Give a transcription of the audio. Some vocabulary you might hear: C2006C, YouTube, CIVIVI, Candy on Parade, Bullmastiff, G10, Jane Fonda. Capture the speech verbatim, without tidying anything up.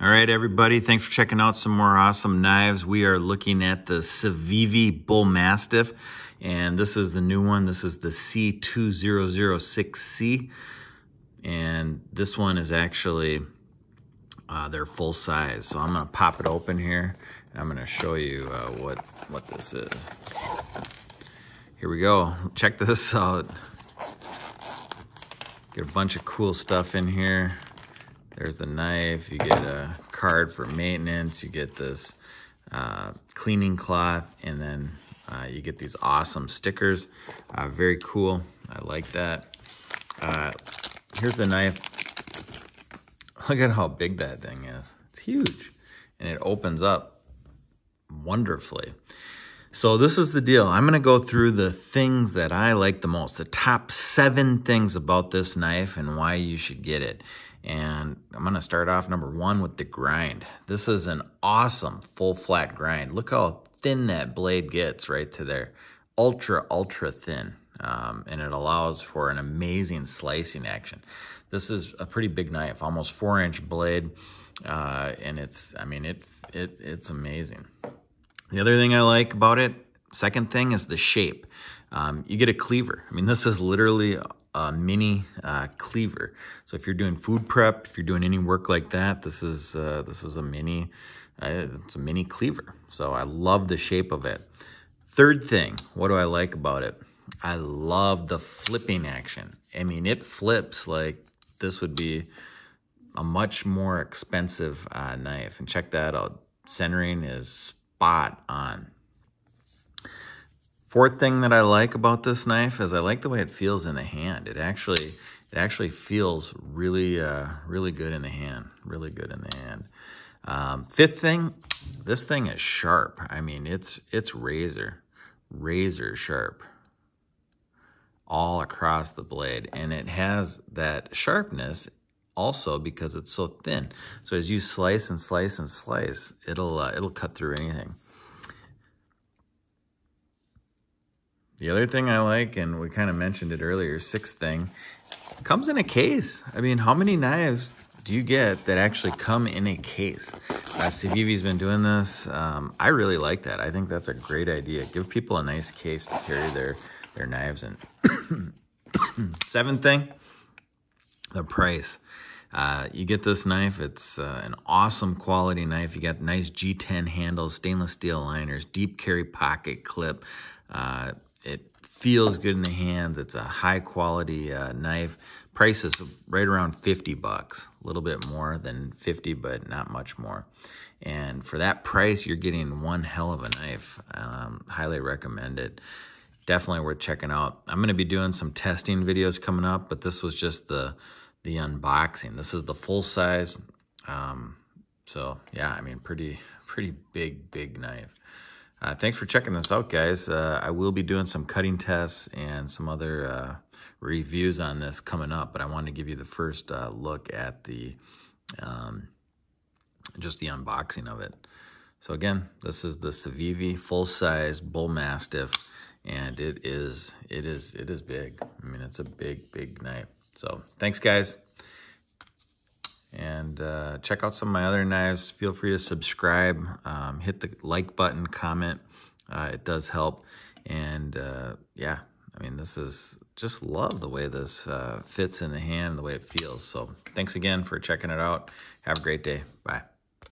All right, everybody, thanks for checking out some more awesome knives. We are looking at the CIVIVI Bullmastiff, and this is the new one. This is the C two thousand six C, and this one is actually uh, their full size. So I'm gonna pop it open here, and I'm gonna show you uh, what, what this is. Here we go, check this out. Get a bunch of cool stuff in here. There's the knife, you get a card for maintenance, you get this uh, cleaning cloth, and then uh, you get these awesome stickers. Uh, very cool, I like that. Uh, here's the knife. Look at how big that thing is. It's huge, and it opens up wonderfully. So this is the deal. I'm gonna go through the things that I like the most, the top seven things about this knife and why you should get it. And I'm gonna start off number one with the grind. This is an awesome full flat grind. Look how thin that blade gets right to there. Ultra, ultra thin. Um, and it allows for an amazing slicing action. This is a pretty big knife, almost four inch blade. Uh, and it's, I mean, it, it it's amazing. The other thing I like about it, second thing, is the shape. Um, you get a cleaver. I mean, this is literally a mini uh, cleaver. So if you're doing food prep, if you're doing any work like that, this is uh, this is a mini, uh, it's a mini cleaver. So I love the shape of it. Third thing, what do I like about it? I love the flipping action. I mean, it flips like this would be a much more expensive uh, knife. And check that out. Centering is spot on. Fourth thing that I like about this knife is I like the way it feels in the hand. It actually, it actually feels really, uh, really good in the hand. Really good in the hand. Um, fifth thing, this thing is sharp. I mean, it's it's razor, razor sharp, all across the blade, and it has that sharpness also because it's so thin. So as you slice and slice and slice, it'll uh, it'll cut through anything. The other thing I like, and we kind of mentioned it earlier, sixth thing, comes in a case. I mean, how many knives do you get that actually come in a case? Uh, CIVIVI's been doing this. Um, I really like that. I think that's a great idea. Give people a nice case to carry their, their knives in. Seventh thing, the price. Uh, you get this knife, it's uh, an awesome quality knife. You got nice G ten handles, stainless steel liners, deep carry pocket clip. Uh, It feels good in the hands. It's a high quality uh, knife. Price is right around fifty bucks. A little bit more than fifty, but not much more. And for that price, you're getting one hell of a knife. Um, highly recommend it. Definitely worth checking out. I'm gonna be doing some testing videos coming up, but this was just the, the unboxing. This is the full size. Um, so yeah, I mean, pretty, pretty big, big knife. Uh, thanks for checking this out, guys. Uh, I will be doing some cutting tests and some other uh, reviews on this coming up, but I wanted to give you the first uh, look at the um, just the unboxing of it. So again, this is the CIVIVI full-size Bullmastiff, and it is it is it is big. I mean, it's a big big knife. So thanks, guys. And uh, check out some of my other knives. Feel free to subscribe, um, hit the like button, comment. Uh, it does help. And uh, yeah, I mean, this is, just love the way this uh, fits in the hand, the way it feels. So thanks again for checking it out. Have a great day. Bye.